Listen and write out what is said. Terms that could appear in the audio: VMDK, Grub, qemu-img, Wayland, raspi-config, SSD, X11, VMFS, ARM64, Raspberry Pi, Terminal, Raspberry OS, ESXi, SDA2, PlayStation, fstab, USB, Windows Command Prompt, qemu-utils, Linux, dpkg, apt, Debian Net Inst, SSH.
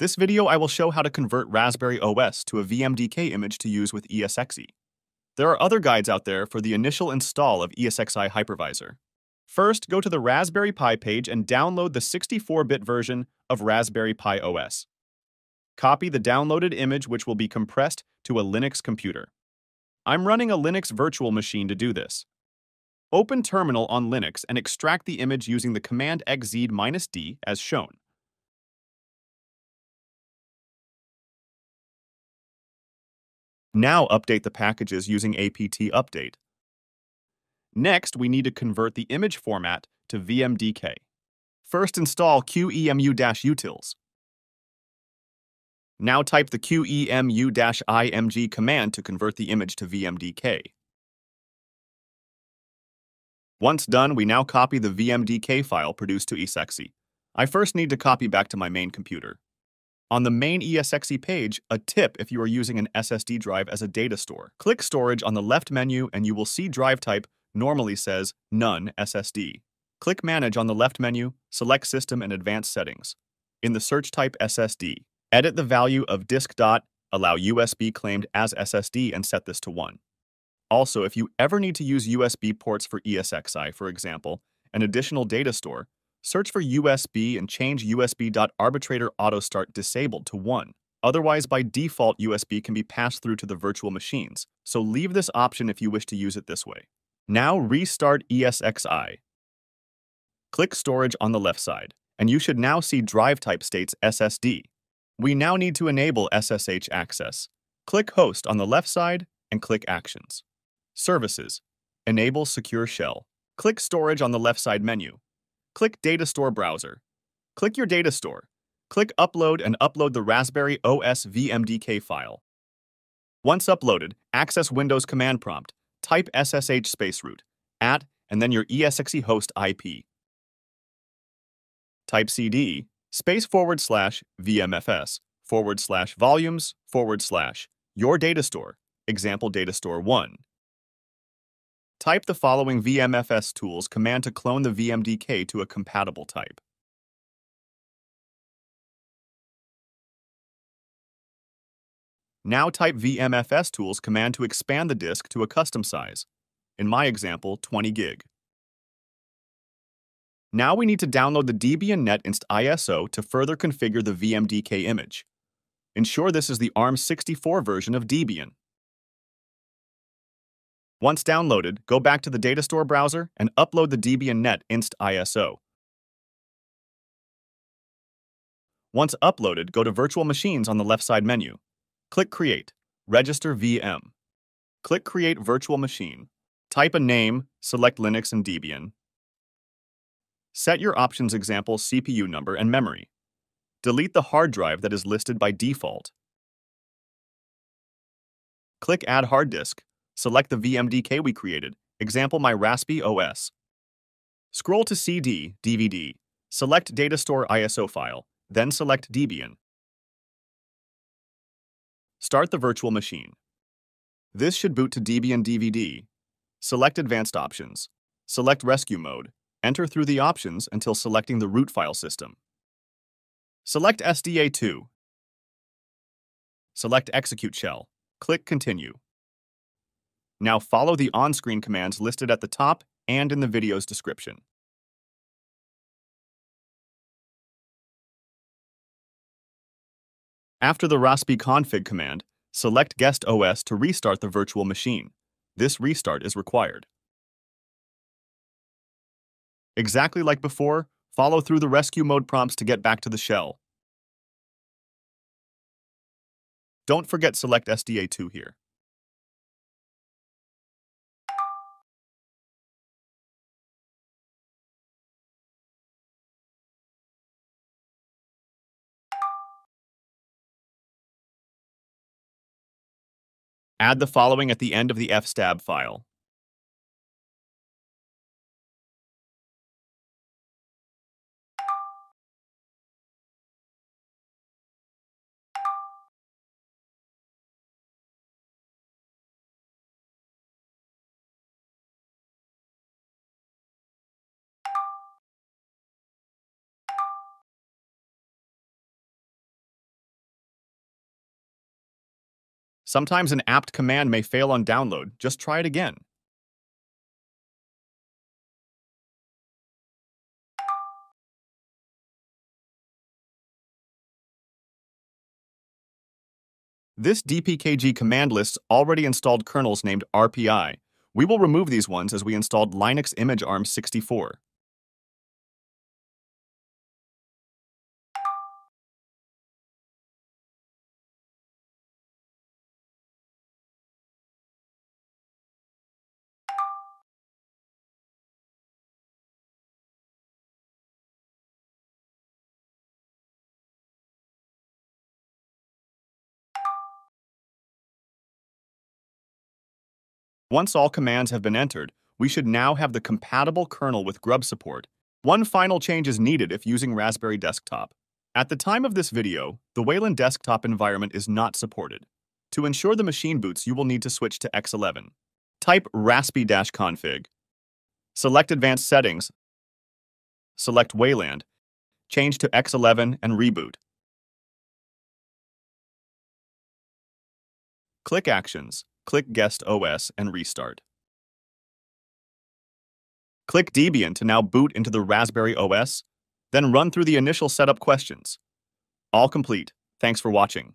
This video I will show how to convert Raspberry OS to a VMDK image to use with ESXi. There are other guides out there for the initial install of ESXi hypervisor. First, go to the Raspberry Pi page and download the 64-bit version of Raspberry Pi OS. Copy the downloaded image, which will be compressed to a Linux computer. I'm running a Linux virtual machine to do this. Open Terminal on Linux and extract the image using the command xz-d as shown. Now update the packages using apt update. Next, we need to convert the image format to VMDK. First, install qemu-utils. Now type the qemu-img command to convert the image to VMDK. Once done, we now copy the VMDK file produced to ESXi. I first need to copy back to my main computer. On the main ESXi page, a tip if you are using an SSD drive as a data store. Click Storage on the left menu and you will see drive type normally says None SSD. Click Manage on the left menu, select System and Advanced Settings. In the search type SSD. Edit the value of disk dot, allow USB claimed as SSD and set this to 1. Also, if you ever need to use USB ports for ESXi, for example, an additional data store, search for USB and change USB.arbitrator autostart disabled to 1. Otherwise, by default, USB can be passed through to the virtual machines, so leave this option if you wish to use it this way. Now restart ESXi. Click Storage on the left side, and you should now see drive type states SSD. We now need to enable SSH access. Click Host on the left side and click Actions. Services. Enable Secure Shell. Click Storage on the left side menu. Click Data Store Browser. Click your data store. Click Upload and upload the Raspberry OS VMDK file. Once uploaded, access Windows Command Prompt. Type SSH space root, @ and then your ESXi host IP. Type CD space / VMFS / volumes / your data store, example data store 1. Type the following VMFS tools command to clone the VMDK to a compatible type. Now type VMFS tools command to expand the disk to a custom size. In my example, 20 gig. Now we need to download the Debian Net Inst ISO to further configure the VMDK image. Ensure this is the ARM64 version of Debian. Once downloaded, go back to the data store browser and upload the Debian Net Inst ISO. Once uploaded, go to Virtual Machines on the left side menu. Click Create, Register VM. Click Create Virtual Machine. Type a name, select Linux and Debian. Set your options example CPU number and memory. Delete the hard drive that is listed by default. Click Add Hard Disk. Select the VMDK we created, example my Raspberry OS. Scroll to CD, DVD, select Data Store ISO file, then select Debian. Start the virtual machine. This should boot to Debian DVD. Select Advanced Options. Select Rescue Mode. Enter through the options until selecting the root file system. Select SDA2. Select Execute Shell. Click Continue. Now follow the on-screen commands listed at the top and in the video's description. After the raspi-config command, select guest OS to restart the virtual machine. This restart is required. Exactly like before, follow through the rescue mode prompts to get back to the shell. Don't forget select SDA2 here. Add the following at the end of the fstab file. Sometimes an apt command may fail on download. Just try it again. This dpkg command lists already installed kernels named RPI. We will remove these ones as we installed linux-image-arm64. Once all commands have been entered, we should now have the compatible kernel with Grub support. One final change is needed if using Raspberry Desktop. At the time of this video, the Wayland desktop environment is not supported. To ensure the machine boots, you will need to switch to X11. Type raspi-config. Select Advanced Settings. Select Wayland. Change to X11 and reboot. Click Actions. Click Guest OS and restart. Click Debian to now boot into the Raspberry OS, then run through the initial setup questions. All complete. Thanks for watching.